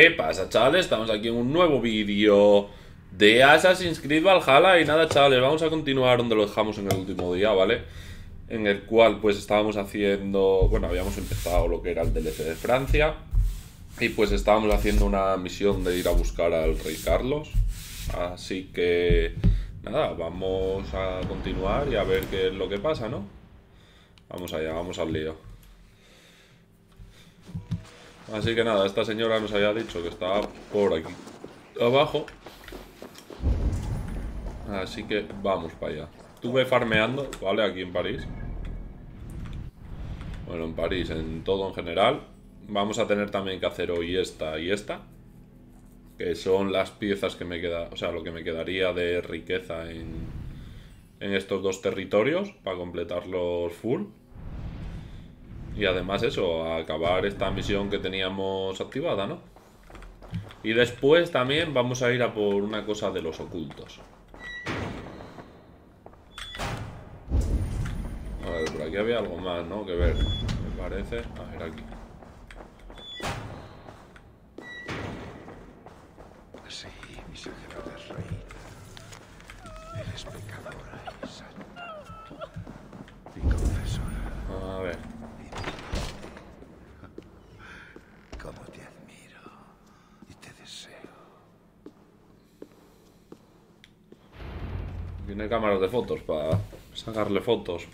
¿Qué pasa, chavales? Estamos aquí en un nuevo vídeo de Assassin's Creed Valhalla. Y nada, chavales, vamos a continuar donde lo dejamos en el último día, ¿vale? En el cual, pues, estábamos haciendo... Bueno, habíamos empezado lo que era el DLC de Francia. Y, pues, estábamos haciendo una misión de ir a buscar al rey Carlos. Así que... nada, vamos a continuar y a ver qué es lo que pasa, ¿no? Vamos allá, vamos al lío. Así que nada, esta señora nos había dicho que estaba por aquí abajo. Así que vamos para allá. Estuve farmeando, ¿vale? Aquí en París. Bueno, en París, en todo en general. Vamos a tener también que hacer hoy esta y esta, que son las piezas que me queda, o sea, lo que me quedaría de riqueza en estos dos territorios para completarlos full. Y además eso, acabar esta misión que teníamos activada, ¿no? Y después también vamos a ir a por una cosa de los ocultos. A ver, por aquí había algo más, ¿no? Que ver, me parece. A ver, aquí. Sí, mis sacerdotes rey. Eres pecadora y santa. Y confesora. A ver. Tiene cámaras de fotos para sacarle fotos.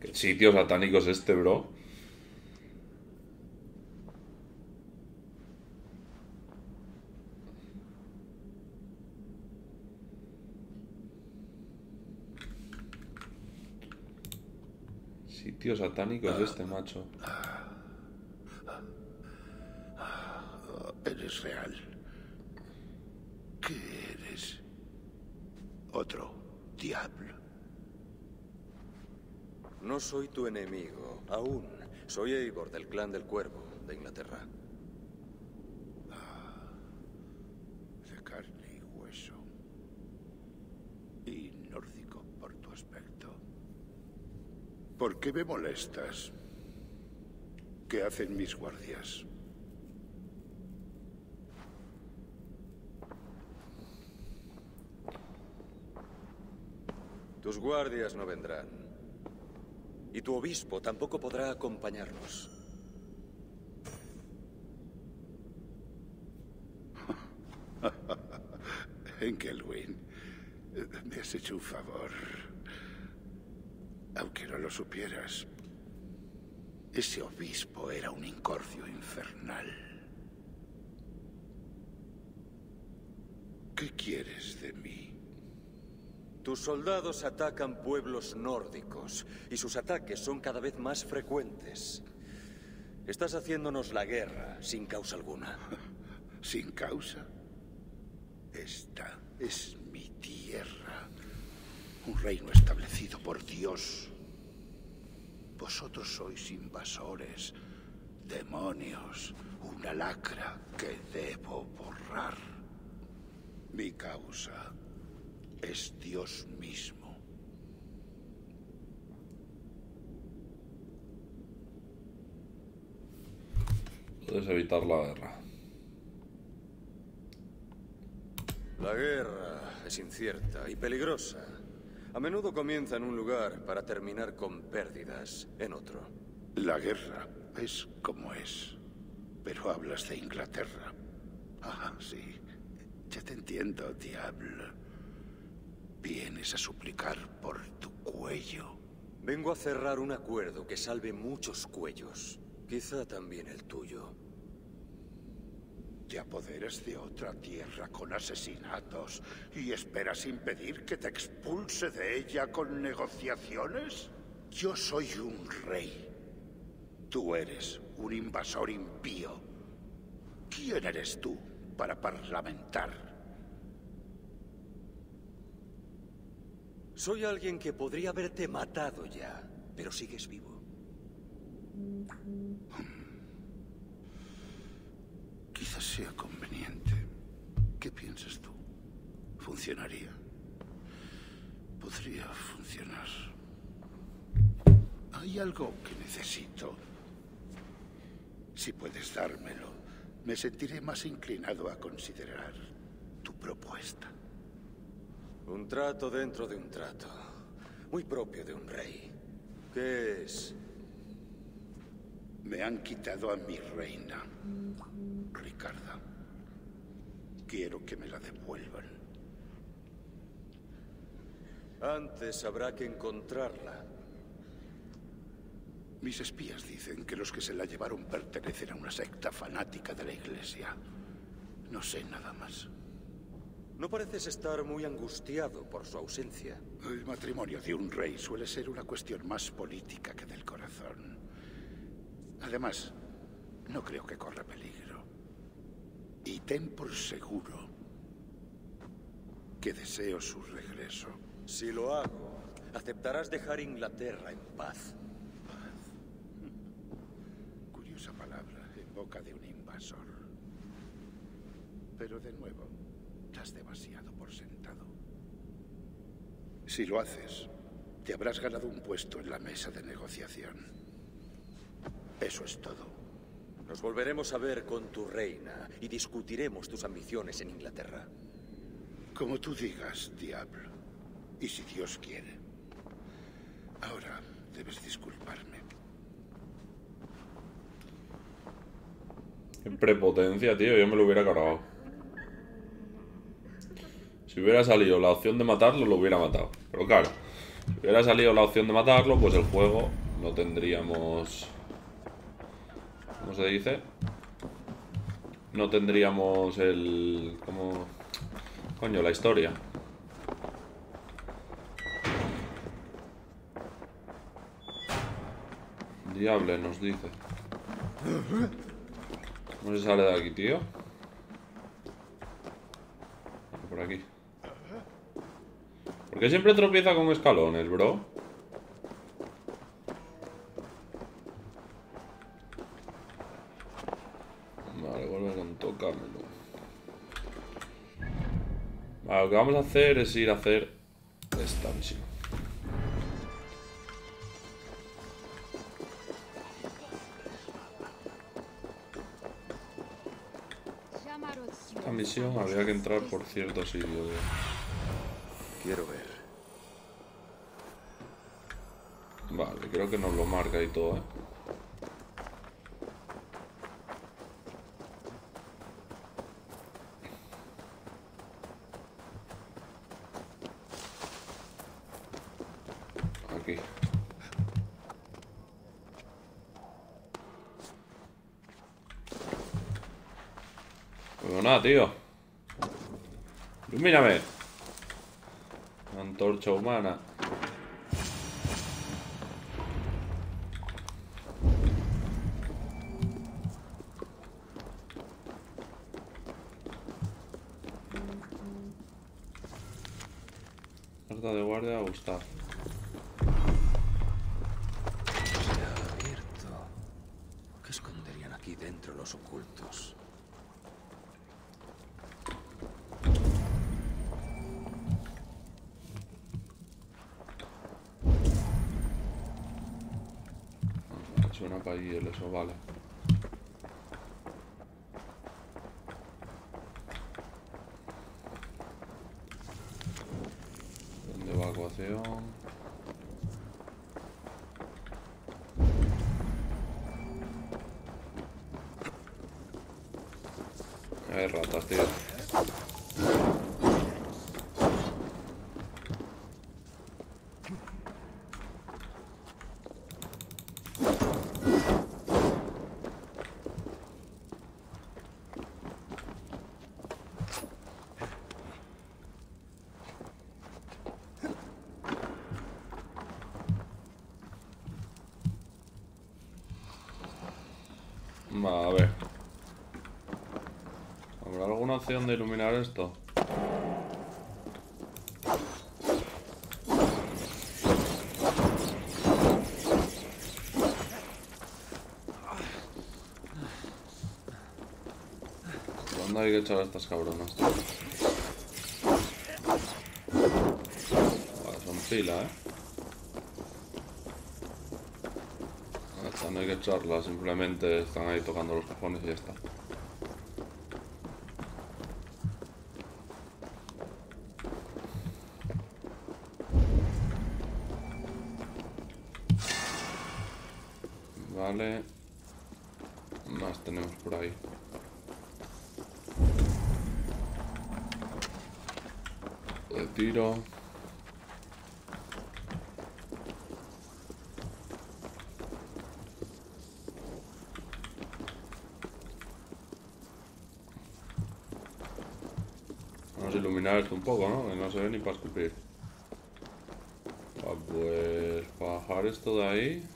¿Qué sitio satánico es este, bro? Tío satánico es este, macho. Eres real. ¿Qué eres? Otro diablo. No soy tu enemigo, aún. Soy Eivor del clan del Cuervo, de Inglaterra. De carne y hueso. Y nórdico por tu aspecto. ¿Por qué me molestas? ¿Qué hacen mis guardias? Tus guardias no vendrán. Y tu obispo tampoco podrá acompañarnos. Engelwin, me has hecho un favor. Aunque no lo supieras, ese obispo era un incordio infernal. ¿Qué quieres de mí? Tus soldados atacan pueblos nórdicos y sus ataques son cada vez más frecuentes. Estás haciéndonos la guerra sin causa alguna. ¿Sin causa? Esta es mi tierra. Un reino establecido por Dios. Vosotros sois invasores, demonios, una lacra que debo borrar. Mi causa es Dios mismo. Puedes evitar la guerra. La guerra es incierta y peligrosa. A menudo comienza en un lugar para terminar con pérdidas en otro. La guerra es como es. Pero hablas de Inglaterra. Ah, sí. Ya te entiendo, diablo. Vienes a suplicar por tu cuello. Vengo a cerrar un acuerdo que salve muchos cuellos. Quizá también el tuyo. Te apoderas de otra tierra con asesinatos y esperas impedir que te expulse de ella con negociaciones. Yo soy un rey. Tú eres un invasor impío. ¿Quién eres tú para parlamentar? Soy alguien que podría haberte matado ya. pero sigues vivo. Quizás sea conveniente. ¿Qué piensas tú? Funcionaría. Podría funcionar. Hay algo que necesito. Si puedes dármelo, me sentiré más inclinado a considerar tu propuesta. Un trato dentro de un trato. Muy propio de un rey. ¿Qué es? Me han quitado a mi reina, Ricardo. Quiero que me la devuelvan. Antes habrá que encontrarla. Mis espías dicen que los que se la llevaron pertenecen a una secta fanática de la iglesia. No sé nada más. No pareces estar muy angustiado por su ausencia. El matrimonio de un rey suele ser una cuestión más política que del corazón. Además, no creo que corra peligro. Y ten por seguro que deseo su regreso. Si lo hago, aceptarás dejar Inglaterra en paz. ¿Paz? Curiosa palabra en boca de un invasor. Pero de nuevo, das demasiado por sentado. Si lo haces, te habrás ganado un puesto en la mesa de negociación. Eso es todo. Nos volveremos a ver con tu reina y discutiremos tus ambiciones en Inglaterra. Como tú digas, diablo. Y si Dios quiere. Ahora debes disculparme. Qué prepotencia, tío. Yo me lo hubiera cargado. Si hubiera salido la opción de matarlo, lo hubiera matado. Pero claro, si hubiera salido la opción de matarlo, pues el juego no tendríamos... ¿Cómo se dice? No tendríamos el... ¿Cómo? Coño, la historia. Diable, nos dice. ¿Cómo se sale de aquí, tío? Por aquí. ¿Por qué siempre tropieza con escalones, bro? Vale, vuelve con tócamelo. Vale, lo que vamos a hacer es ir a hacer esta misión. Esta misión habría que entrar por cierto sitio. Quiero ver. Vale, creo que nos lo marca y todo, ¿eh? Aquí. Pues nada, tío. Ilumíname. Antorcha humana. Carta de guardia a Gustavo. Se ha abierto. ¿Qué esconderían aquí dentro los ocultos? Suena para ahí el eso, vale. De evacuación. Hay ratas, tío. Va, a ver. ¿Habrá alguna opción de iluminar esto? hay que echar a estas cabronas. Vale, son pila, Estas no hay que echarlas, simplemente están ahí tocando los cajones y ya está. Vale. Más tenemos por ahí. El tiro. Vamos a iluminar esto un poco, ¿no? Que no se ve ni para escupir. Pues para bajar esto de ahí.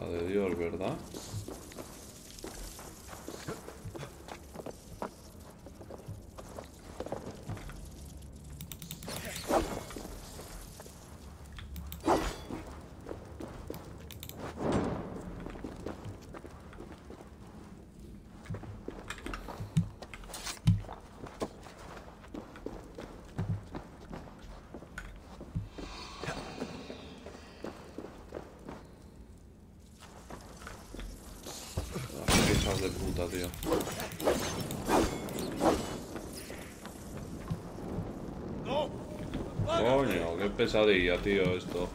La de Dios, ¿verdad? De puta, tío. Coño, qué pesadilla, tío, esto.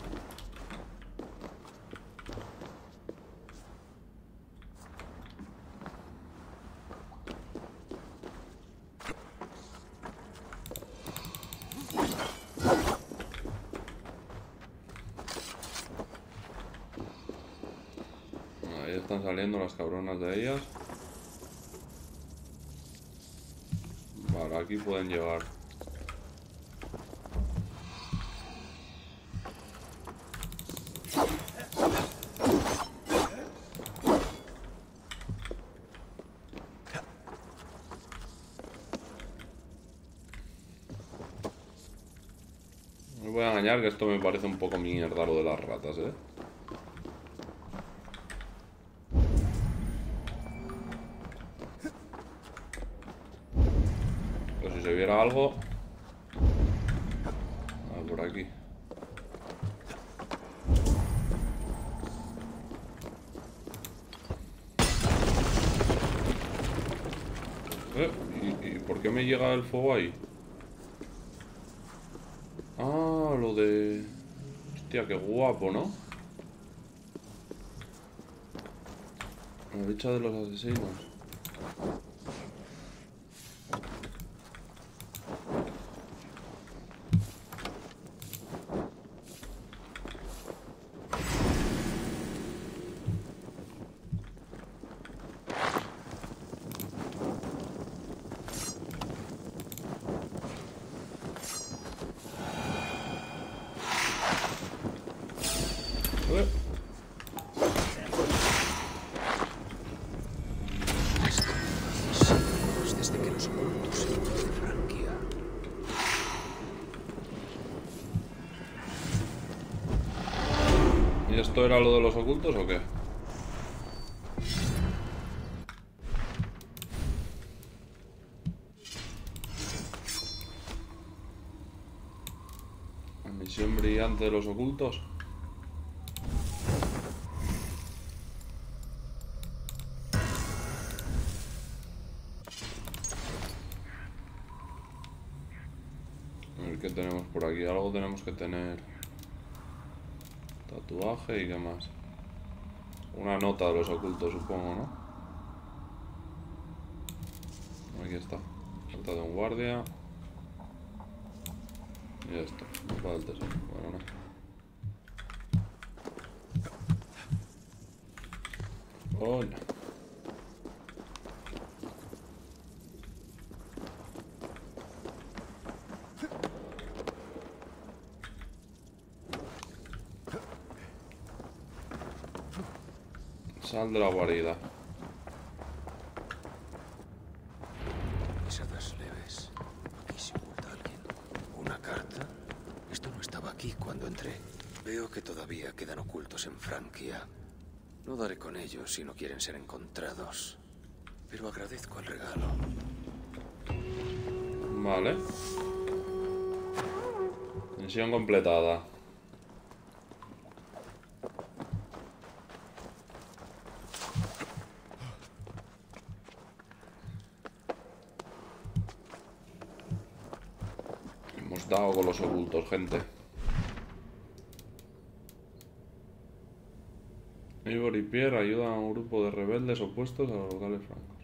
Ahí están saliendo las cabronas de ellas. Vale, aquí pueden llevar. No voy a engañar que esto me parece un poco mierda lo de las ratas, Algo por aquí. ¿Y por qué me llega el fuego ahí? Ah, lo de... Hostia, qué guapo, ¿no? La bicha de los asesinos. ¿Esto era lo de los ocultos o qué? La misión brillante de los ocultos. A ver qué tenemos por aquí. Algo tenemos que tener. Tatuaje y qué más. Una nota de los ocultos, supongo, ¿no? Aquí está. Falta de un guardia. Y esto. No falta eso. Bueno, no. Hola. Sal de la guarida. Pisadas leves. Aquí se oculta alguien. ¿Una carta? Esto no estaba aquí cuando entré. Veo que todavía quedan ocultos en Franquia. No daré con ellos si no quieren ser encontrados. Pero agradezco el regalo. Vale. Misión completada. Hemos dado con los ocultos, gente. Eivor y Pierre ayudan a un grupo de rebeldes opuestos a los locales francos.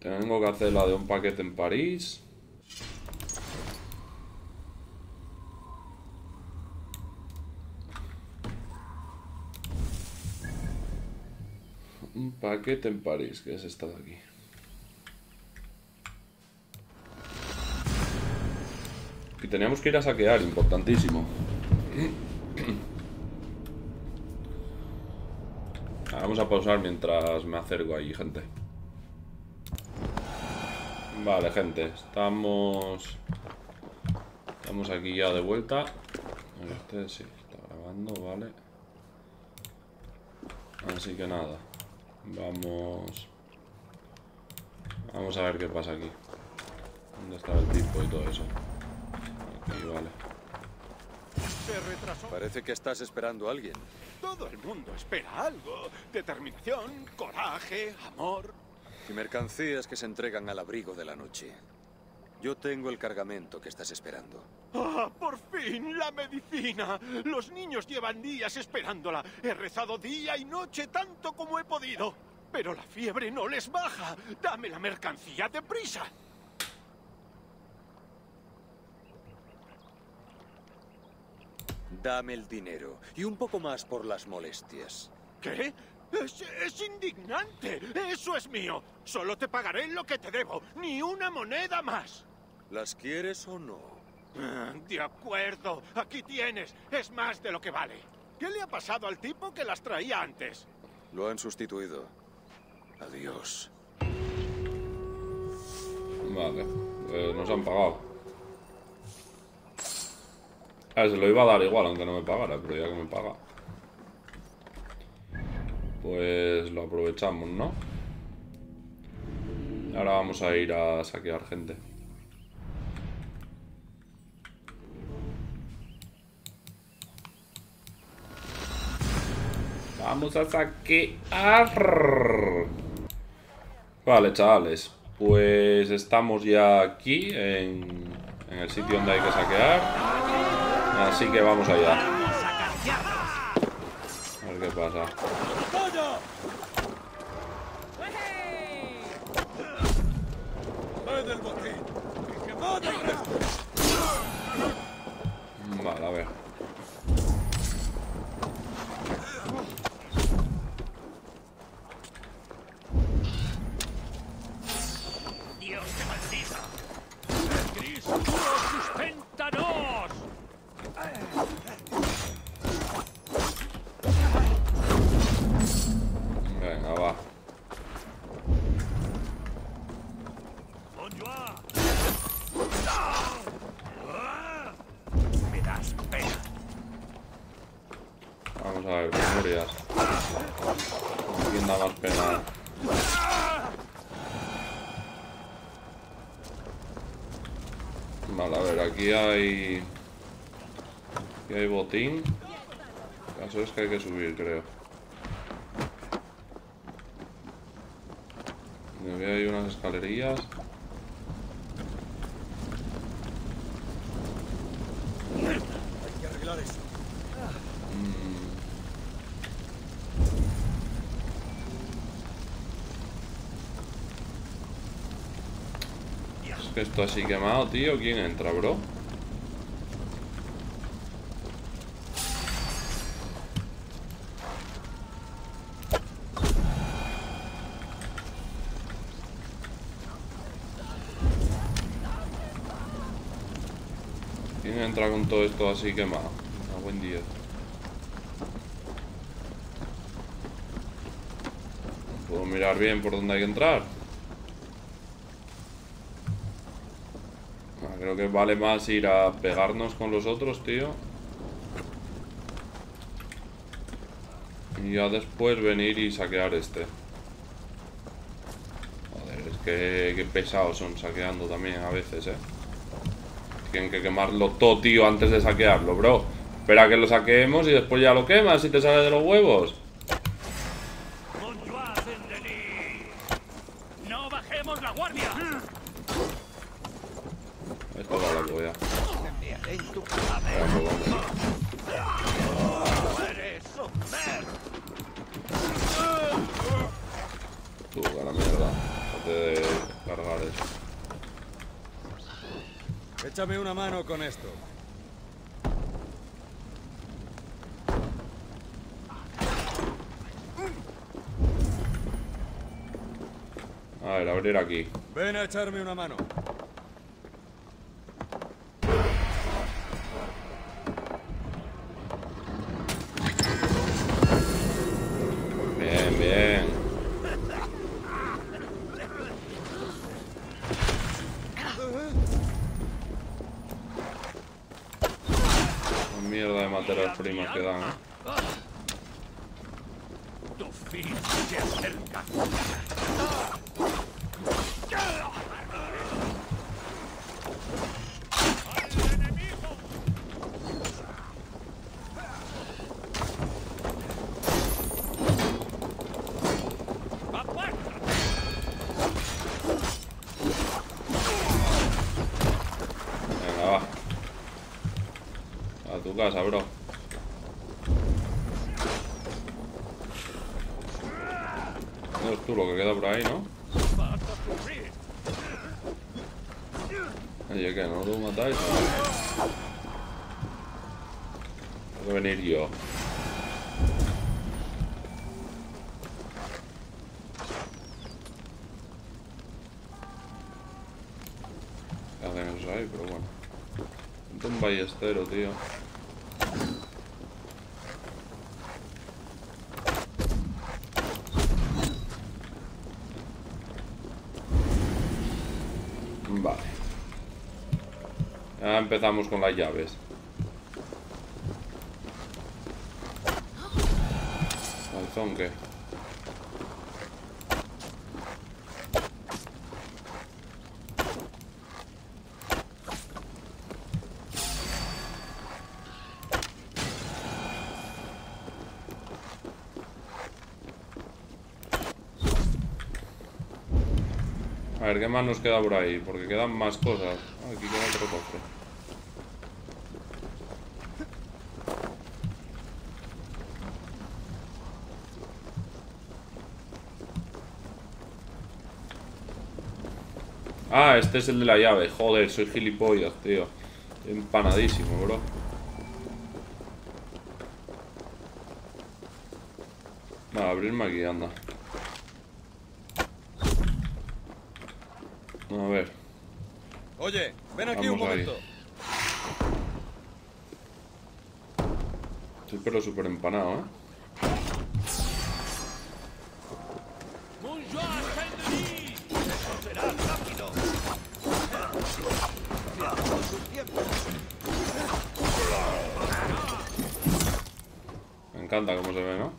Tengo que hacer la de un paquete en París. Un paquete en París, que es esta de aquí. Y teníamos que ir a saquear, importantísimo. Vamos a pausar mientras me acerco ahí, gente. Vale, gente, estamos aquí ya de vuelta. Este sí, está grabando, vale. Así que nada, vamos a ver qué pasa aquí. ¿Dónde está el tipo y todo eso? Aquí, vale. Se retrasó. Parece que estás esperando a alguien. Todo el mundo espera algo. Determinación, coraje, amor. Y mercancías que se entregan al abrigo de la noche. Yo tengo el cargamento que estás esperando. ¡Ah, por fin! ¡La medicina! Los niños llevan días esperándola. He rezado día y noche tanto como he podido. Pero la fiebre no les baja. ¡Dame la mercancía deprisa! Dame el dinero, y un poco más por las molestias. ¿Qué? ¡Es indignante! ¡Eso es mío! Solo te pagaré lo que te debo, ni una moneda más. ¿Las quieres o no? De acuerdo, aquí tienes, es más de lo que vale. ¿Qué le ha pasado al tipo que las traía antes? Lo han sustituido. Adiós. Vale, nos han pagado. A ver, se lo iba a dar igual, aunque no me pagara, pero ya que me paga, pues lo aprovechamos, ¿no? Ahora vamos a ir a saquear, gente. Vamos a saquear. Vale, chavales, pues estamos ya aquí en el sitio donde hay que saquear. Así que vamos allá. A ver qué pasa. Vale, a ver. Dios te maldiga. Cristo, susténtanos. Venga, va. Me das pena. Vamos a ver, memoria. ¿Quién da más pena? Vale, a ver, aquí hay botín. El caso es que hay que subir, creo. Aquí hay unas escalerillas. Hay que arreglar eso. Es que esto así quemado, tío. ¿Quién entra, bro? Entra con todo esto así quemado. A buen día. Puedo mirar bien por dónde hay que entrar. Ah, creo que vale más ir a pegarnos con los otros, tío. Y ya después venir y saquear este. Joder, es que pesados son saqueando también a veces, eh. Tienen que quemarlo todo, tío, antes de saquearlo, bro. Espera a que lo saqueemos y después ya lo quemas y te sale de los huevos. No bajemos la guardia. Esto va a la polla. Tú, a la mierda. Déjate de cargar eso. Échame una mano con esto. A ver, abrir aquí. Ven a echarme una mano. Bien, bien. La mierda de materias primas que dan, ¿eh? Casa, bro. No es tú lo que queda por ahí, ¿no? Oye, ¿qué? ¿No lo matáis? Voy a venir yo. ¿Qué hacen esos ahí? Pero bueno. Un ballestero, tío. Empezamos con las llaves. Calzón, ¿qué? A ver, ¿qué más nos queda por ahí? Porque quedan más cosas. Aquí queda otro cofre. Ah, este es el de la llave. Joder, soy gilipollas, tío. Estoy empanadísimo, bro. Nada, abrirme aquí, anda. A ver. Oye, ven aquí. Vamos un momento. Ahí. Estoy pero súper empanado, ¿eh? Me encanta cómo se ve, ¿no?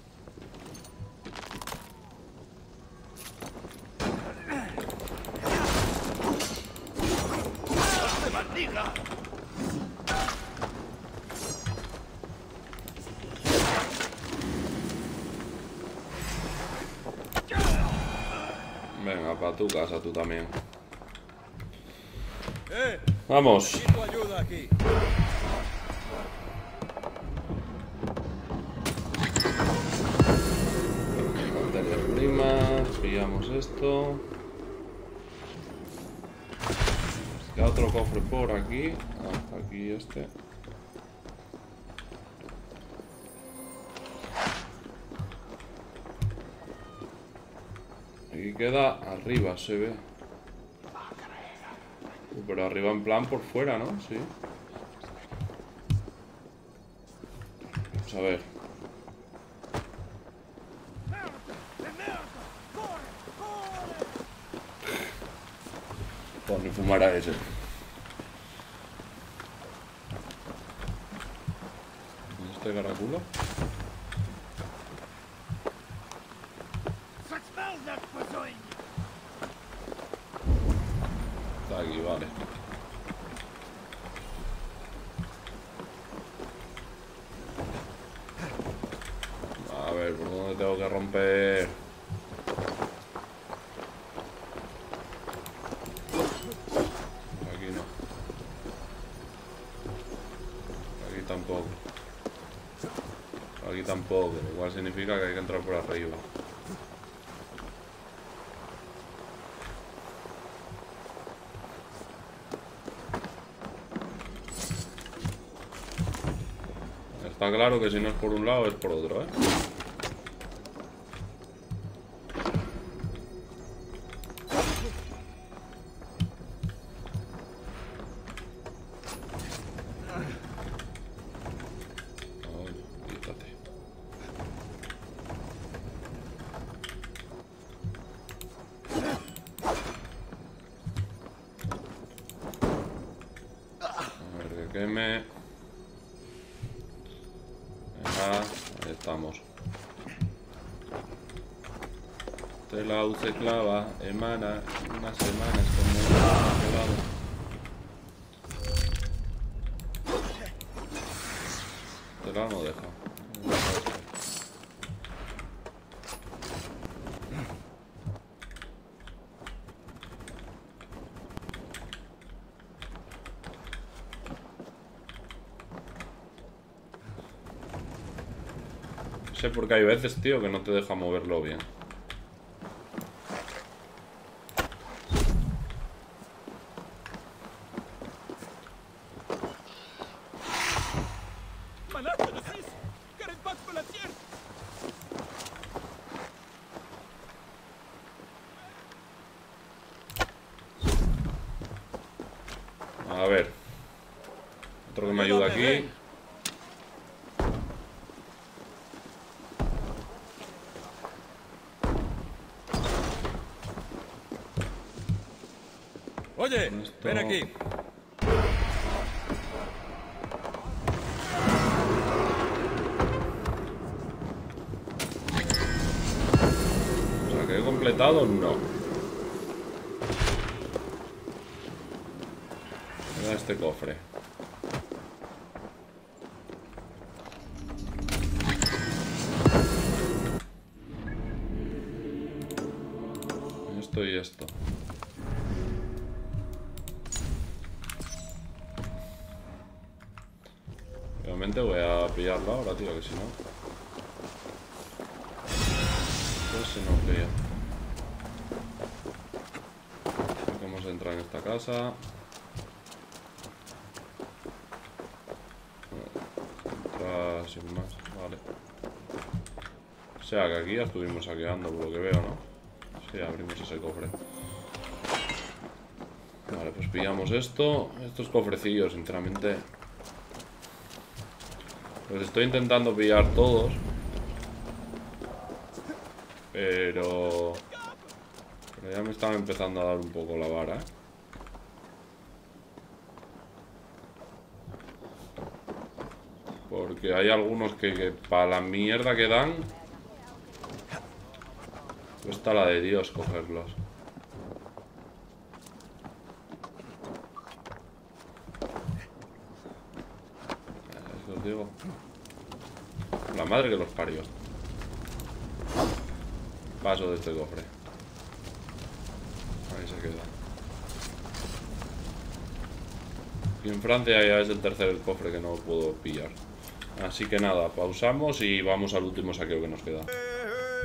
Venga, para tu casa, tú también. Vamos. Materias primas, pillamos esto. Queda otro cofre por aquí. Ah, aquí este. Aquí queda arriba, se ve. Pero arriba en plan por fuera, ¿no? Sí. Vamos a ver. Por ni fumar a ese. ¿Este caraculo? Está aquí, vale. A ver, ¿por dónde tengo que romper? Aquí no. Aquí tampoco. Aquí tampoco, lo cual significa que hay que entrar por arriba. Está claro que si no es por un lado es por otro, ¿eh? Se clava, hermana, unas semanas como te la no deja. No sé por qué hay veces, tío, que no te deja moverlo bien. Oye, ven aquí. O sea, que he completado, no. Mira este cofre. Esto y esto. Voy a pillarla ahora, tío, que si no... Pues si no pilla. Vamos a entrar en esta casa. Entrar sin más, vale. O sea, que aquí ya estuvimos saqueando, por lo que veo, ¿no? Sí, abrimos ese cofre. Vale, pues pillamos esto. Estos cofrecillos, sinceramente... Los estoy intentando pillar todos, pero ya me están empezando a dar un poco la vara, ¿eh? Porque hay algunos que para la mierda que dan, cuesta la de Dios cogerlos. La madre que los parió. Paso de este cofre. Ahí se queda. Y en Francia ya es el tercer cofre que no puedo pillar. Así que nada, pausamos y vamos al último saqueo que nos queda.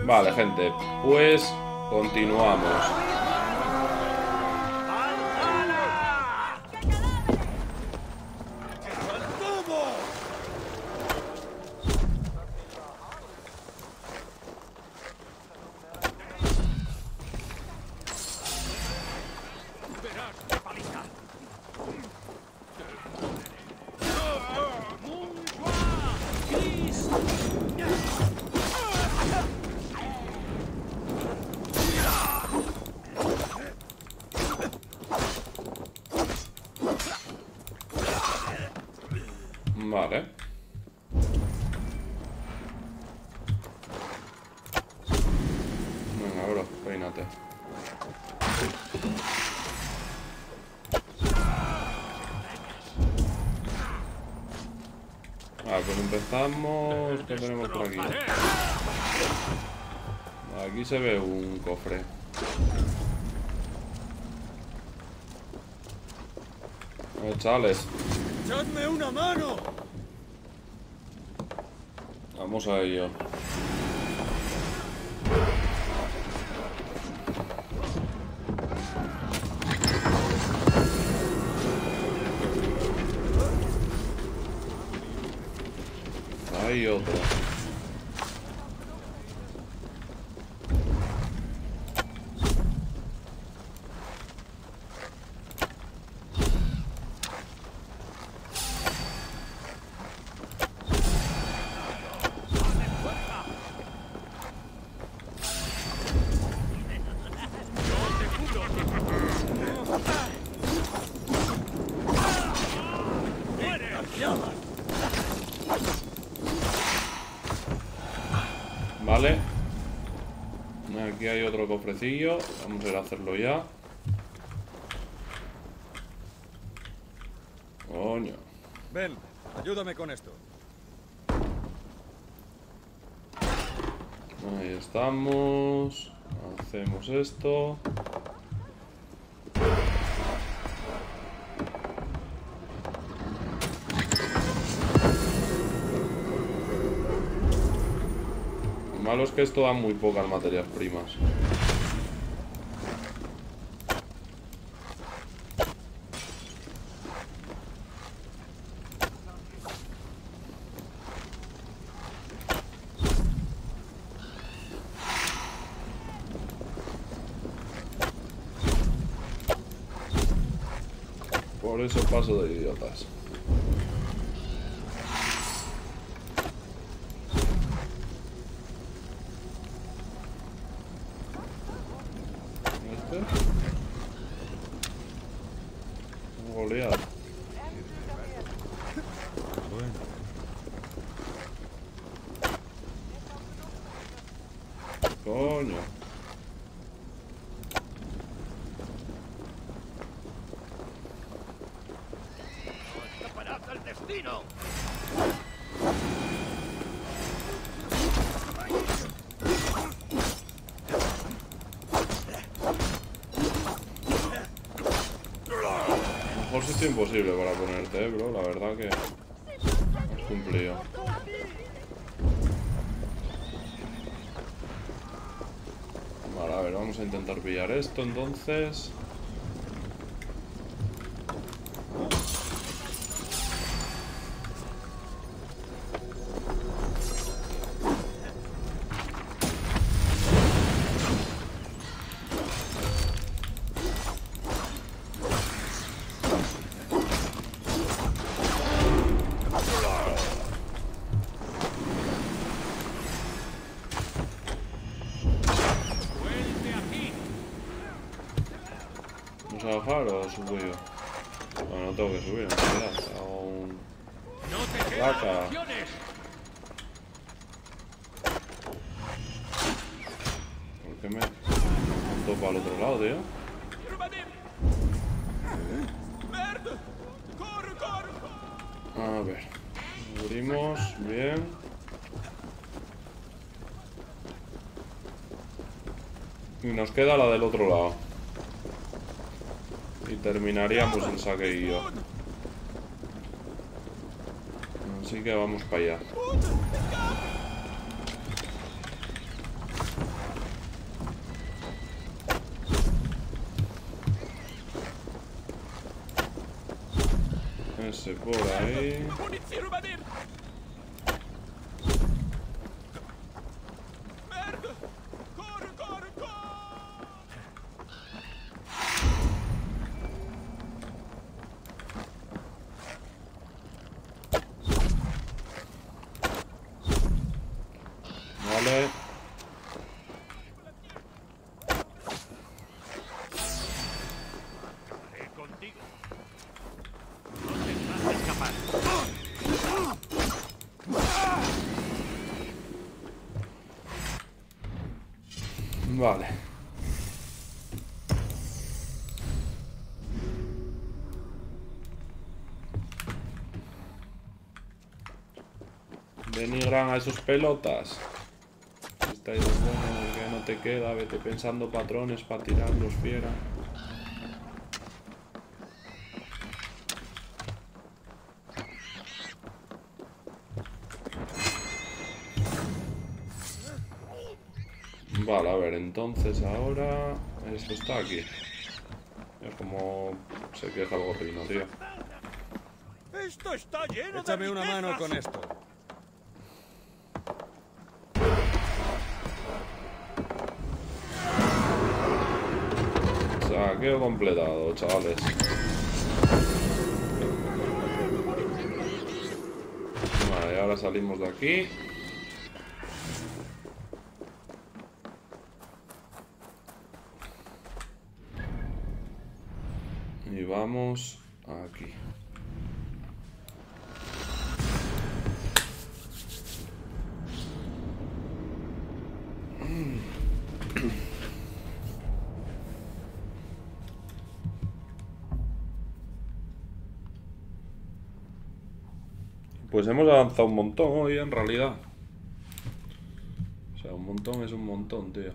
Vale, gente, pues continuamos. Vale. Venga, bro, peínate. Vale, pues empezamos. ¿Qué tenemos por aquí? Aquí se ve un cofre. Chavales, ¡echadme una mano! Vamos a ello. Hay otro. Vale, aquí hay otro cofrecillo. Vamos a ir a hacerlo ya. Coño. Ven, ayúdame con esto. Ahí estamos. Hacemos esto. Malo es que esto da muy pocas materias primas. Por eso paso de idiotas. Coño. ¡Escaparás al destino! A lo mejor sí es imposible para ponerte, bro. La verdad que has cumplido. A ver, vamos a intentar pillar esto entonces. ¿Vamos a bajar o subo yo? Bueno, no tengo que subir, no me quedas. Hago un... ¡Placa! ¿Por qué me topa al otro lado, tío? A ver... Abrimos, bien... Y nos queda la del otro lado. Y terminaríamos el saqueillo. Así que vamos para allá. Ese por ahí. Vale. denigran a esos pelotas. Estáis bueno, que no te queda. Vete pensando patrones para tirarlos, fiera. Vale, a ver, entonces ahora... Esto está aquí. Es como... Se queja el gorrino, tío. Esto está lleno. Échame de una mano con esto. Saqueo completado, chavales. Vale, ahora salimos de aquí. Y vamos aquí. Pues hemos avanzado un montón hoy, en realidad. O sea, un montón es un montón, tío.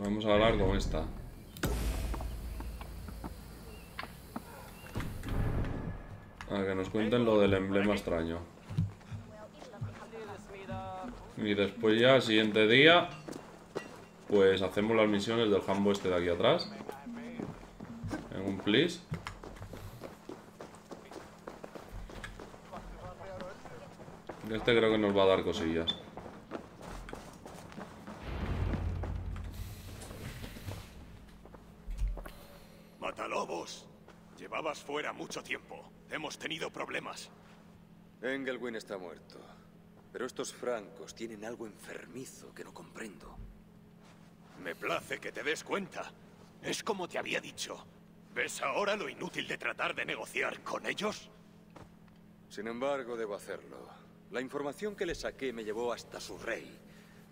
Vamos a hablar con esta. A que nos cuenten lo del emblema extraño. Y después ya, siguiente día, pues hacemos las misiones del jambo este de aquí atrás. En un plis. Este creo que nos va a dar cosillas. Matalobos. Llevabas fuera mucho tiempo. Hemos tenido problemas. Engelwin está muerto. Pero estos francos tienen algo enfermizo que no comprendo. Me place que te des cuenta. Es como te había dicho. ¿Ves ahora lo inútil de tratar de negociar con ellos? Sin embargo, debo hacerlo. La información que le saqué me llevó hasta su rey.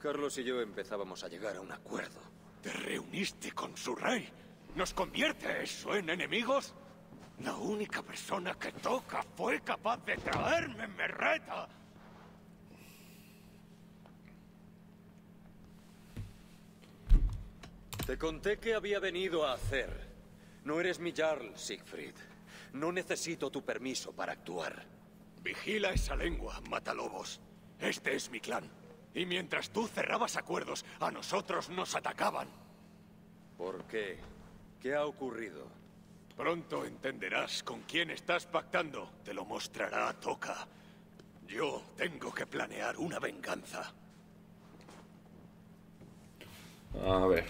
Carlos y yo empezábamos a llegar a un acuerdo. ¿Te reuniste con su rey? ¿Nos convierte eso en enemigos? La única persona que Toca fue capaz de traerme en Merreta. Te conté que había venido a hacer. No eres mi Jarl, Siegfried. No necesito tu permiso para actuar. Vigila esa lengua, Matalobos. Este es mi clan. Y mientras tú cerrabas acuerdos, a nosotros nos atacaban. ¿Por qué? ¿Qué ha ocurrido? Pronto entenderás con quién estás pactando. Te lo mostrará a Toca. Yo tengo que planear una venganza. A ver.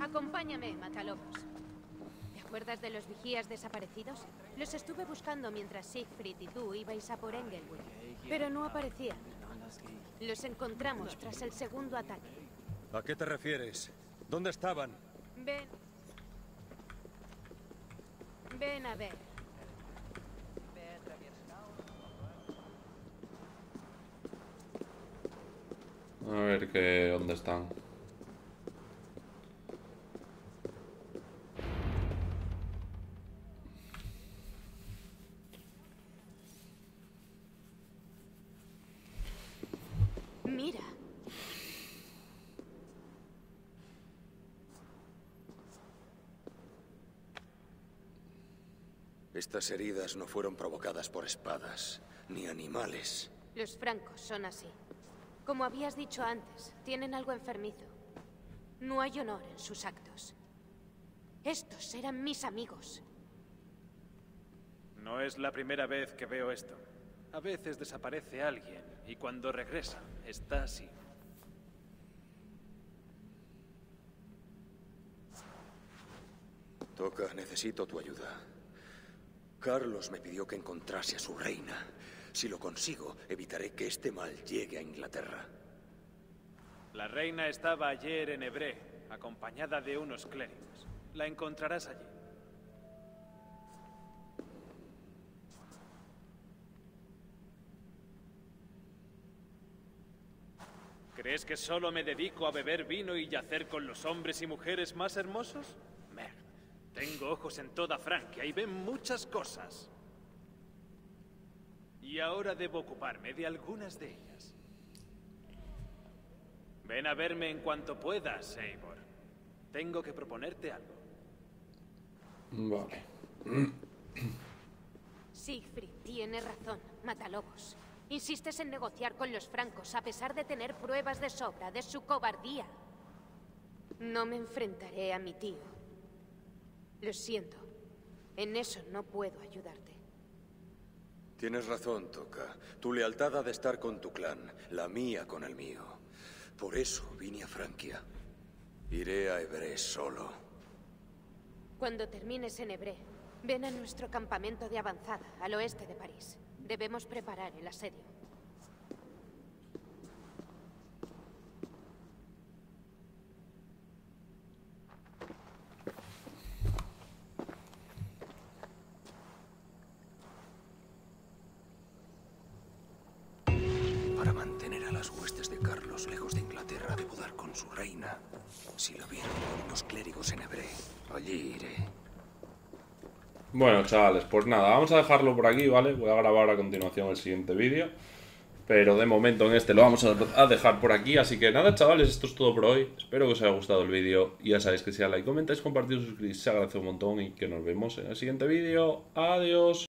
Acompáñame, Matalobos. ¿Te acuerdas de los vigías desaparecidos? Los estuve buscando mientras Siegfried y tú ibais a por Engelwin, pero no aparecían. Los encontramos tras el segundo ataque. ¿A qué te refieres? ¿Dónde estaban? Ven a ver. A ver que... ¿dónde están? Mira. Estas heridas no fueron provocadas por espadas, ni animales. Los francos son así. Como habías dicho antes, tienen algo enfermizo. No hay honor en sus actos. Estos eran mis amigos. No es la primera vez que veo esto. A veces desaparece alguien, y cuando regresa, está así. Toca, necesito tu ayuda. Carlos me pidió que encontrase a su reina. Si lo consigo, evitaré que este mal llegue a Inglaterra. La reina estaba ayer en Hebre, acompañada de unos clérigos. La encontrarás allí. ¿Crees que solo me dedico a beber vino y yacer con los hombres y mujeres más hermosos? Merda. Tengo ojos en toda Francia y ven muchas cosas. Y ahora debo ocuparme de algunas de ellas. Ven a verme en cuanto puedas, Eivor. Tengo que proponerte algo. Vale. Siegfried tiene razón, matalobos. Insistes en negociar con los francos a pesar de tener pruebas de sobra de su cobardía. No me enfrentaré a mi tío. Lo siento. En eso no puedo ayudarte. Tienes razón, Toca. Tu lealtad ha de estar con tu clan, la mía con el mío. Por eso vine a Francia. Iré a Hebre solo. Cuando termines en Hebre, ven a nuestro campamento de avanzada, al oeste de París. Debemos preparar el asedio. Para mantener a las huestes de Carlos lejos de Inglaterra, debo dar con su reina. Si lo vieron unos clérigos en Hebre, allí iré. Bueno, chavales, pues nada, vamos a dejarlo por aquí, ¿vale? Voy a grabar a continuación el siguiente vídeo, pero de momento en este lo vamos a dejar por aquí. Así que nada, chavales, esto es todo por hoy. Espero que os haya gustado el vídeo. Ya sabéis que si like, comentáis, compartís, suscribís, se agradece un montón y que nos vemos en el siguiente vídeo. Adiós.